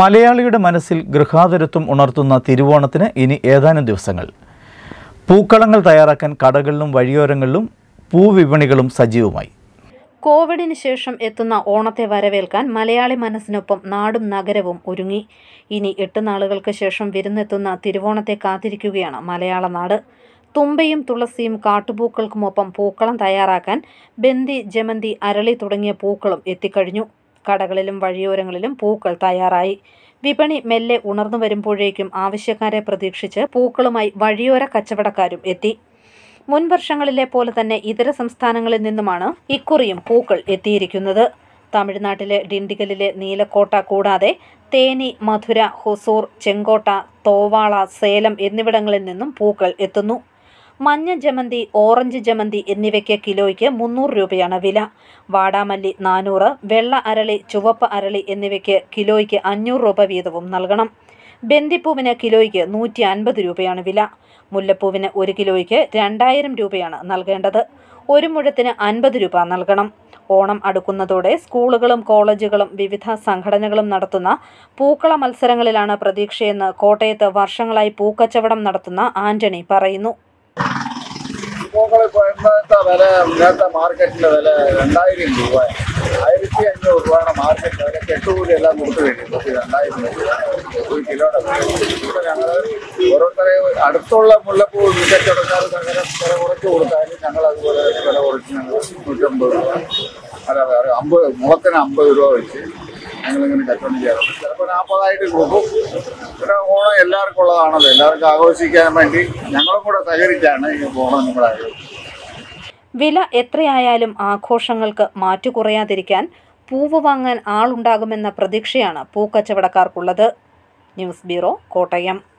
മലയാളിയുടെ മനസ്സിൽ ഗൃഹാതുരത്വം ഉണർത്തുന്ന തിരുവോണത്തിന് ഇനി ഏതാനും ദിവസങ്ങൾ. പൂക്കളങ്ങൾ തയ്യാറാക്കാൻ കടകളിലും വഴിയോരങ്ങളിലും പൂവിപണികളും സജീവമായി. കോവിഡിന് ശേഷം എത്തുന്ന ഓണത്തെ വരവേൽക്കാൻ മലയാളി മനസ്സിനൊപ്പം നാടും നഗരവും ഒരുങ്ങി. ഇനി 8 നാളുകൾക്ക് ശേഷം വിരുന്നെത്തുന്ന തിരുവോണത്തെ കാത്തിരിക്കുകയാണ് മലയാള നാട്. തുമ്പയും തുളസിയും കാട്ടുപൂക്കൾക്കുമൊപ്പം പൂക്കളം തയ്യാറാക്കാൻ ബന്ദി, ജമന്തി, അരളി തുടങ്ങിയ പൂക്കളും എത്തിക്കഴിഞ്ഞു. കടകളിലും വഴിയോരങ്ങളിലും പൂക്കൾ തയ്യാറായി. വിപണി മെല്ലെ ഉണർന്നു വരുമ്പോഴേക്കും ആവശ്യക്കാരെ പ്രതീക്ഷിച്ച് പൂക്കളുമായി വഴിയോര കച്ചവടക്കാരും എത്തി. മുൻവർഷങ്ങളിലെ പോലെ തന്നെ ഇതര സംസ്ഥാനങ്ങളിൽ നിന്നുമാണ് ഇക്കുറിയും പൂക്കൾ എത്തിയിരിക്കുന്നത്. തമിഴ്നാട്ടിലെ ഡിണ്ടിഗലിലെ നീലക്കോട്ട കൂടാതെ തേനി, മധുര, ഹൊസൂർ, ചെങ്കോട്ട, തോവാള, സേലം എന്നിവിടങ്ങളിൽ നിന്നും പൂക്കൾ എത്തുന്നു. മഞ്ഞ ജമന്തി, ഓറഞ്ച് ജമന്തി എന്നിവയ്ക്ക് കിലോയ്ക്ക് 300 രൂപയാണ് വില. വാടാമല്ലി 400, വെള്ള അരളി, ചുവപ്പ് അരളി എന്നിവയ്ക്ക് കിലോയ്ക്ക് 500 രൂപ വീതവും നൽകണം. ബന്ദിപ്പൂവിന് കിലോയ്ക്ക് 150 രൂപയാണ് വില. മുല്ലപ്പൂവിന് 1 കിലോയ്ക്ക് 2000 രൂപയാണ് നൽകേണ്ടത്. ഒരു മുഴത്തിന് 50 രൂപ നൽകണം. ഓണം അടുക്കുന്നതോടെ സ്കൂളുകളും കോളേജുകളും വിവിധ സംഘടനകളും നടത്തുന്ന പൂക്കള മത്സരങ്ങളിലാണ് പ്രതീക്ഷയെന്ന് കോട്ടയത്ത് വർഷങ്ങളായി പൂക്കച്ചവടം നടത്തുന്ന ആന്റണി പറയുന്നു. പൂക്കളിപ്പോൾ ഇന്നത്തെ വില, ഇന്നത്തെ മാർക്കറ്റിലെ വില 2000 രൂപ, 1500 രൂപയാണ് മാർക്കറ്റ് വില. കെട്ടുകൂലിയെല്ലാം കൊടുത്തു കഴിഞ്ഞു 2000 രൂപ 1 കിലോയുടെ വില. ഇപ്പം ഞങ്ങൾ ഓരോരുത്തരെ അടുത്തുള്ള മുല്ലപ്പൂ കച്ചവടക്കാർക്ക് അങ്ങനെ വില കുറച്ച് കൊടുത്താലും ഞങ്ങൾ അതുപോലെ തന്നെ വില കുറച്ച് ഞങ്ങൾ 150 രൂപ, അല്ല 50 മുളത്തിന് 50 രൂപ വെച്ച് ഞങ്ങളിങ്ങനെ കച്ചവടം ചെയ്യാറുണ്ട്. ചിലപ്പോൾ 40 ആയിട്ട് കൊടുക്കും. ഇവിടെ ഓണം എല്ലാവർക്കും ഉള്ളതാണല്ലോ, എല്ലാവർക്കും ആഘോഷിക്കാൻ വേണ്ടി ഞങ്ങളും കൂടെ സഹകരിച്ചാണ് ഈ ഓണം നമ്മുടെ ആഘോഷം. വില എത്രയായാലും ആഘോഷങ്ങൾക്ക് മാറ്റുകുറയാതിരിക്കാൻ പൂവ് വാങ്ങാൻ ആളുണ്ടാകുമെന്ന പ്രതീക്ഷയാണ് പൂക്കച്ചവടക്കാർക്കുള്ളത്. News bureau, Kottayam.